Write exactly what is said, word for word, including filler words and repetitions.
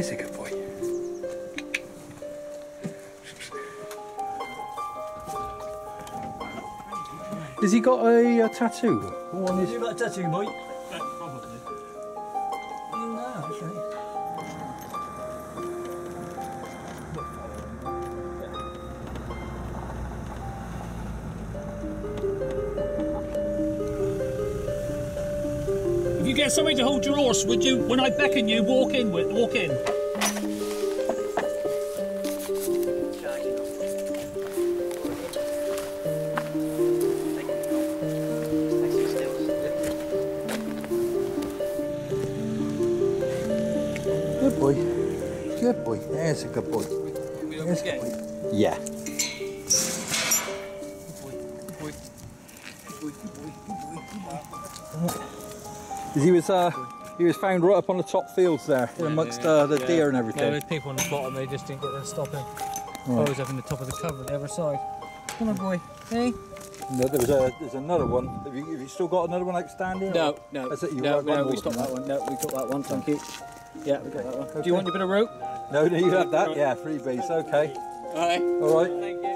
Here's a good boy. Has he got a, a tattoo? What one is... You got a tattoo, mate? Yeah, probably. No, actually. If you get somebody to hold your horse, would you, when I beckon you, walk in? Walk in. Good boy. Good boy. There's a good boy. There's a good boy. Yeah. Good boy. Good boy. Good boy. Good boy. Good boy. He was uh, he was found right up on the top fields there, yeah, amongst uh, the yeah. deer and everything. Yeah, there was people on the bottom, they just didn't get there to stop him. Right. Always up in the top of the cover, the other side. Come on, boy. Hey. No, there was a, there's another one. Have you, have you still got another one outstanding? No, or? no. That's it. You no, no, we stopped that one. No, we got that one. Thank you. Yeah, we got that one. Okay. Do you want your bit of rope? No, no, you have that. Yeah, freebies. Okay. All right. All right. Thank you.